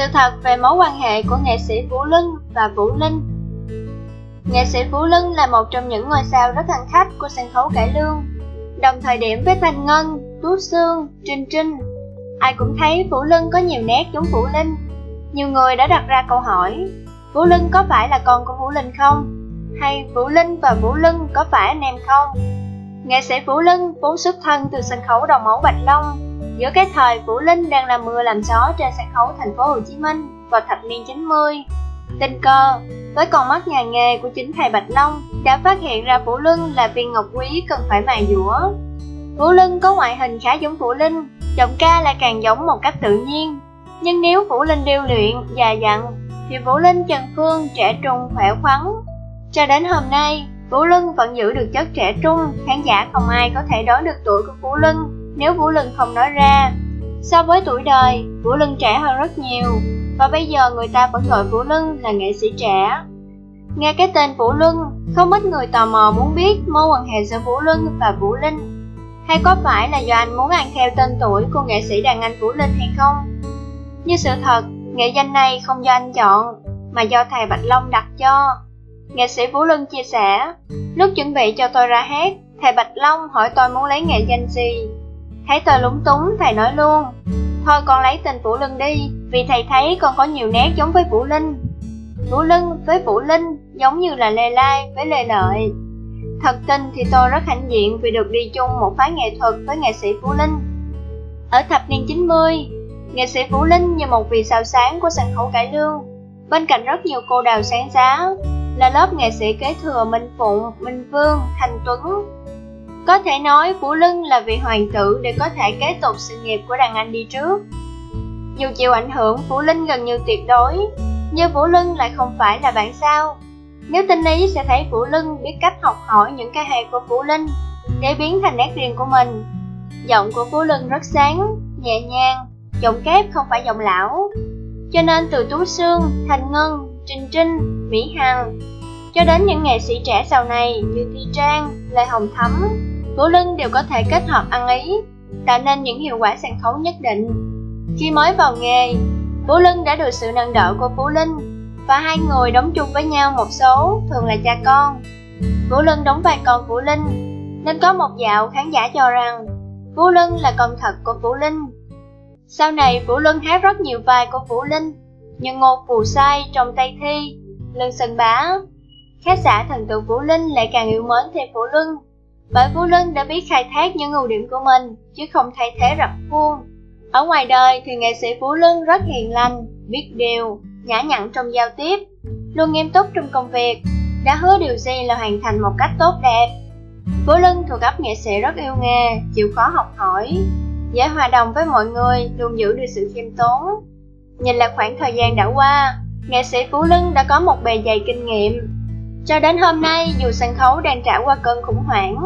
Sự thật về mối quan hệ của nghệ sĩ Vũ Luân và Vũ Linh. Nghệ sĩ Vũ Luân là một trong những ngôi sao rất ăn khách của sân khấu cải lương, đồng thời điểm với Thanh Ngân, Tú Sương, Trinh Trinh. Ai cũng thấy Vũ Luân có nhiều nét giống Vũ Linh. Nhiều người đã đặt ra câu hỏi, Vũ Luân có phải là con của Vũ Linh không? Hay Vũ Linh và Vũ Luân có phải anh em không? Nghệ sĩ Vũ Luân vốn xuất thân từ sân khấu đầu mẫu Bạch Long, giữa cái thời Vũ Linh đang làm mưa làm gió trên sân khấu thành phố Hồ Chí Minh vào thập niên 90. Tình cờ, với con mắt nhà nghề của chính thầy Bạch Long đã phát hiện ra Vũ Luân là viên ngọc quý cần phải mài dũa. Vũ Luân có ngoại hình khá giống Vũ Linh, giọng ca lại càng giống một cách tự nhiên. Nhưng nếu Vũ Linh điêu luyện, già dặn, thì Vũ Linh trần phương, trẻ trung, khỏe khoắn. Cho đến hôm nay, Vũ Luân vẫn giữ được chất trẻ trung, khán giả không ai có thể đoán được tuổi của Vũ Luân nếu Vũ Luân không nói ra. So với tuổi đời, Vũ Luân trẻ hơn rất nhiều, và bây giờ người ta vẫn gọi Vũ Luân là nghệ sĩ trẻ. Nghe cái tên Vũ Luân, không ít người tò mò muốn biết mối quan hệ giữa Vũ Luân và Vũ Linh. Hay có phải là do anh muốn ăn theo tên tuổi của nghệ sĩ đàn anh Vũ Linh hay không? Như sự thật, nghệ danh này không do anh chọn, mà do thầy Bạch Long đặt cho. Nghệ sĩ Vũ Luân chia sẻ, lúc chuẩn bị cho tôi ra hát, thầy Bạch Long hỏi tôi muốn lấy nghệ danh gì. Thấy tôi lúng túng, thầy nói luôn, thôi con lấy tên Vũ Luân đi, vì thầy thấy con có nhiều nét giống với Vũ Linh. Vũ Luân với Vũ Linh giống như là Lê Lai với Lê Lợi. Thật tình thì tôi rất hãnh diện vì được đi chung một phái nghệ thuật với nghệ sĩ Vũ Linh. Ở thập niên 90, nghệ sĩ Vũ Linh như một vì sao sáng của sân khấu cải lương, bên cạnh rất nhiều cô đào sáng giá, là lớp nghệ sĩ kế thừa Minh Phụng, Minh Vương, Thành Tuấn. Có thể nói Vũ Luân là vị hoàng tử để có thể kế tục sự nghiệp của đàn anh đi trước. Dù chịu ảnh hưởng Vũ Linh gần như tuyệt đối, nhưng Vũ Luân lại không phải là bản sao. Nếu tinh ý sẽ thấy Vũ Luân biết cách học hỏi những cái hay của Vũ Linh để biến thành nét riêng của mình. Giọng của Vũ Luân rất sáng, nhẹ nhàng, giọng kép không phải giọng lão. Cho nên từ Tú Sương, Thanh Ngân, Trinh Trinh, Mỹ Hằng cho đến những nghệ sĩ trẻ sau này như Thi Trang, Lê Hồng Thấm, Vũ Luân đều có thể kết hợp ăn ý, tạo nên những hiệu quả sân khấu nhất định. Khi mới vào nghề, Vũ Luân đã được sự nâng đỡ của Vũ Linh và hai người đóng chung với nhau một số, thường là cha con. Vũ Luân đóng vai con Vũ Linh, nên có một dạo khán giả cho rằng Vũ Luân là con thật của Vũ Linh. Sau này Vũ Luân hát rất nhiều vai của Vũ Linh, như Ngô Phù Sai trong Tây Thi, Lương Sơn Bá. Khán giả thần tượng Vũ Linh lại càng yêu mến thêm Vũ Luân, bởi Vũ Luân đã biết khai thác những ưu điểm của mình, chứ không thay thế rập khuôn. Ở ngoài đời thì nghệ sĩ Vũ Luân rất hiền lành, biết điều, nhã nhặn trong giao tiếp, luôn nghiêm túc trong công việc, đã hứa điều gì là hoàn thành một cách tốt đẹp. Vũ Luân thuộc cấp nghệ sĩ rất yêu nghề, chịu khó học hỏi, dễ hòa đồng với mọi người, luôn giữ được sự khiêm tốn. Nhìn lại khoảng thời gian đã qua, nghệ sĩ Vũ Luân đã có một bề dày kinh nghiệm. Cho đến hôm nay, dù sân khấu đang trải qua cơn khủng hoảng,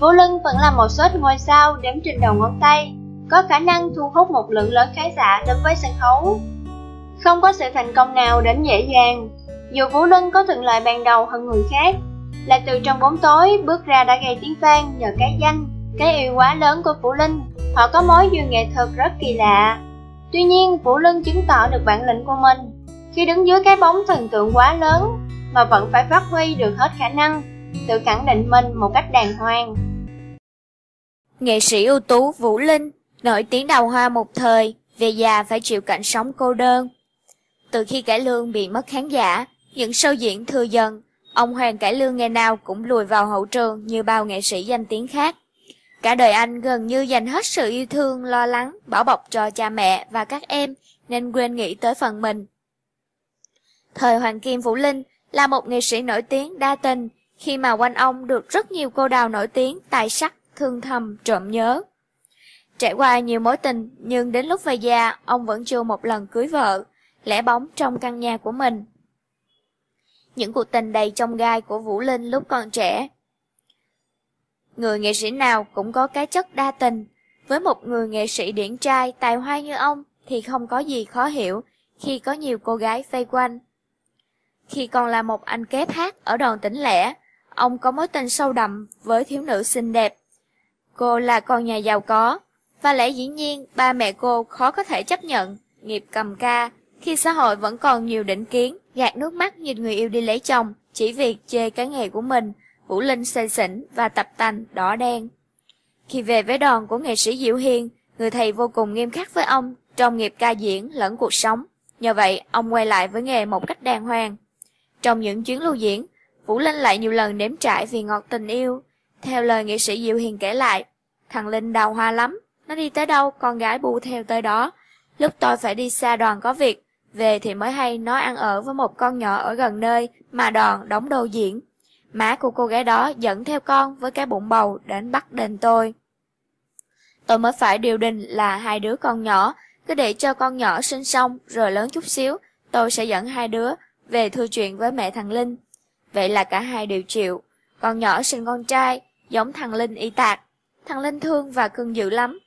Vũ Luân vẫn là một số ngôi sao đếm trên đầu ngón tay, có khả năng thu hút một lượng lớn khán giả đến với sân khấu. Không có sự thành công nào đến dễ dàng, dù Vũ Luân có thuận lợi ban đầu hơn người khác, là từ trong bóng tối bước ra đã gây tiếng vang nhờ cái danh, cái yêu quá lớn của Vũ Linh. Họ có mối duyên nghệ thuật rất kỳ lạ. Tuy nhiên, Vũ Luân chứng tỏ được bản lĩnh của mình khi đứng dưới cái bóng thần tượng quá lớn, mà vẫn phải phát huy được hết khả năng, tự khẳng định mình một cách đàng hoàng. Nghệ sĩ ưu tú Vũ Linh nổi tiếng đào hoa một thời, về già phải chịu cảnh sống cô đơn. Từ khi cải lương bị mất khán giả, những show diễn thưa dần, ông hoàng cải lương ngày nào cũng lùi vào hậu trường như bao nghệ sĩ danh tiếng khác. Cả đời anh gần như dành hết sự yêu thương, lo lắng, bảo bọc cho cha mẹ và các em, nên quên nghĩ tới phần mình. Thời hoàng kim Vũ Linh là một nghệ sĩ nổi tiếng đa tình, khi mà quanh ông được rất nhiều cô đào nổi tiếng, tài sắc, thương thầm, trộm nhớ. Trải qua nhiều mối tình, nhưng đến lúc về già, ông vẫn chưa một lần cưới vợ, lẻ bóng trong căn nhà của mình. Những cuộc tình đầy chông gai của Vũ Linh lúc còn trẻ. Người nghệ sĩ nào cũng có cái chất đa tình. Với một người nghệ sĩ điển trai, tài hoa như ông thì không có gì khó hiểu khi có nhiều cô gái vây quanh. Khi còn là một anh kép hát ở đòn tỉnh lẻ, ông có mối tình sâu đậm với thiếu nữ xinh đẹp. Cô là con nhà giàu có, và lẽ dĩ nhiên ba mẹ cô khó có thể chấp nhận nghiệp cầm ca Khi xã hội vẫn còn nhiều định kiến, gạt nước mắt nhìn người yêu đi lấy chồng, chỉ việc chê cái nghề của mình, Vũ Linh say xỉn và tập tành đỏ đen. Khi về với đoàn của nghệ sĩ Diệu Hiền, người thầy vô cùng nghiêm khắc với ông trong nghiệp ca diễn lẫn cuộc sống. Nhờ vậy, ông quay lại với nghề một cách đàng hoàng. Trong những chuyến lưu diễn, Vũ Linh lại nhiều lần nếm trải vì ngọt tình yêu. Theo lời nghệ sĩ Diệu Hiền kể lại, thằng Linh đào hoa lắm, nó đi tới đâu con gái bu theo tới đó. Lúc tôi phải đi xa đoàn có việc, về thì mới hay nó ăn ở với một con nhỏ ở gần nơi mà đoàn đóng đô diễn. Má của cô gái đó dẫn theo con với cái bụng bầu đến bắt đền tôi. Tôi mới phải điều đình là hai đứa con nhỏ, cứ để cho con nhỏ sinh xong rồi lớn chút xíu, tôi sẽ dẫn hai đứa về thưa chuyện với mẹ thằng Linh. Vậy là cả hai đều chịu. Con nhỏ sinh con trai, giống thằng Linh y tạc. Thằng Linh thương và cưng dữ lắm,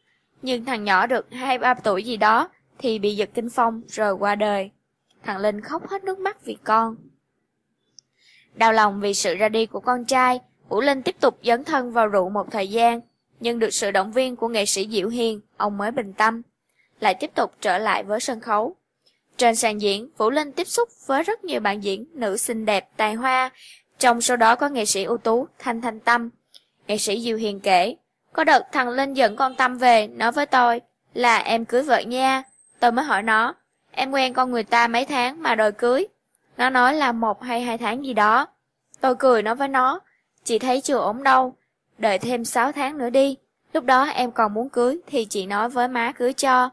nhưng thằng nhỏ được 2-3 tuổi gì đó thì bị giật kinh phong rồi qua đời. Thằng Linh khóc hết nước mắt vì con. Đau lòng vì sự ra đi của con trai, Vũ Linh tiếp tục dấn thân vào rượu một thời gian, nhưng được sự động viên của nghệ sĩ Diệu Hiền, ông mới bình tâm, lại tiếp tục trở lại với sân khấu. Trên sàn diễn, Vũ Linh tiếp xúc với rất nhiều bạn diễn nữ xinh đẹp, tài hoa, trong số đó có nghệ sĩ ưu tú Thanh Thanh Tâm. Nghệ sĩ Diệu Hiền kể, có đợt thằng Linh dẫn con Tâm về, nói với tôi là em cưới vợ nha. Tôi mới hỏi nó, em quen con người ta mấy tháng mà đòi cưới? Nó nói là 1 hay 2 tháng gì đó. Tôi cười nói với nó, chị thấy chưa ổn đâu, đợi thêm 6 tháng nữa đi, lúc đó em còn muốn cưới thì chị nói với má cưới cho.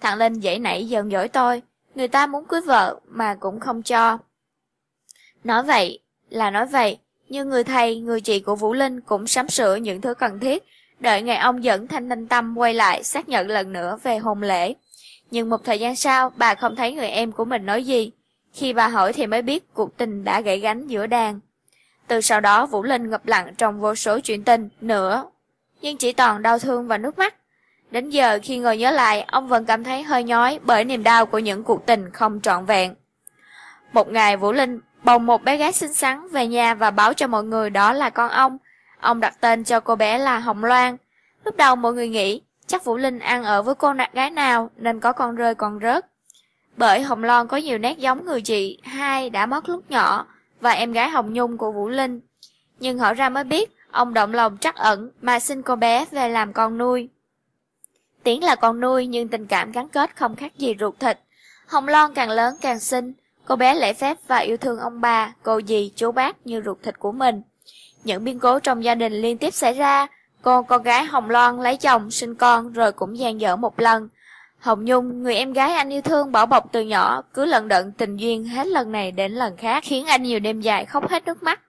Thằng Linh dễ nảy giận dỗi tôi, người ta muốn cưới vợ mà cũng không cho. Nói vậy là nói vậy, nhưng người thầy, người chị của Vũ Linh cũng sắm sửa những thứ cần thiết, đợi ngày ông dẫn Thanh Thanh Tâm quay lại xác nhận lần nữa về hôn lễ. Nhưng một thời gian sau, bà không thấy người em của mình nói gì. Khi bà hỏi thì mới biết cuộc tình đã gãy gánh giữa đàn. Từ sau đó, Vũ Linh ngập lặng trong vô số chuyện tình nữa, nhưng chỉ toàn đau thương và nước mắt. Đến giờ khi ngồi nhớ lại, ông vẫn cảm thấy hơi nhói bởi niềm đau của những cuộc tình không trọn vẹn. Một ngày, Vũ Linh bồng một bé gái xinh xắn về nhà và báo cho mọi người đó là con ông. Ông đặt tên cho cô bé là Hồng Loan. Lúc đầu mọi người nghĩ chắc Vũ Linh ăn ở với cô gái nào nên có con rơi con rớt, bởi Hồng Loan có nhiều nét giống người chị hai đã mất lúc nhỏ và em gái Hồng Nhung của Vũ Linh. Nhưng hỏi ra mới biết ông động lòng trắc ẩn mà xin cô bé về làm con nuôi. Tiếng là con nuôi nhưng tình cảm gắn kết không khác gì ruột thịt. Hồng Loan càng lớn càng xinh, cô bé lễ phép và yêu thương ông bà, cô dì, chú bác như ruột thịt của mình. Những biến cố trong gia đình liên tiếp xảy ra, cô con gái Hồng Loan lấy chồng sinh con rồi cũng dang dở một lần. Hồng Nhung, người em gái anh yêu thương bảo bọc từ nhỏ, cứ lận đận tình duyên hết lần này đến lần khác, khiến anh nhiều đêm dài khóc hết nước mắt.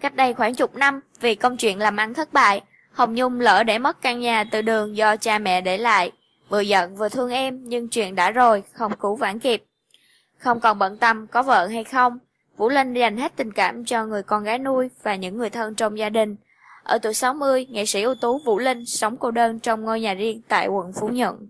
Cách đây khoảng chục năm, vì công chuyện làm ăn thất bại, Hồng Nhung lỡ để mất căn nhà từ đường do cha mẹ để lại. Vừa giận vừa thương em, nhưng chuyện đã rồi, không cứu vãn kịp. Không còn bận tâm có vợ hay không, Vũ Linh dành hết tình cảm cho người con gái nuôi và những người thân trong gia đình. Ở tuổi 60, nghệ sĩ ưu tú Vũ Linh sống cô đơn trong ngôi nhà riêng tại quận Phú Nhuận.